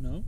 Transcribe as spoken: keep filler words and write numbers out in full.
No?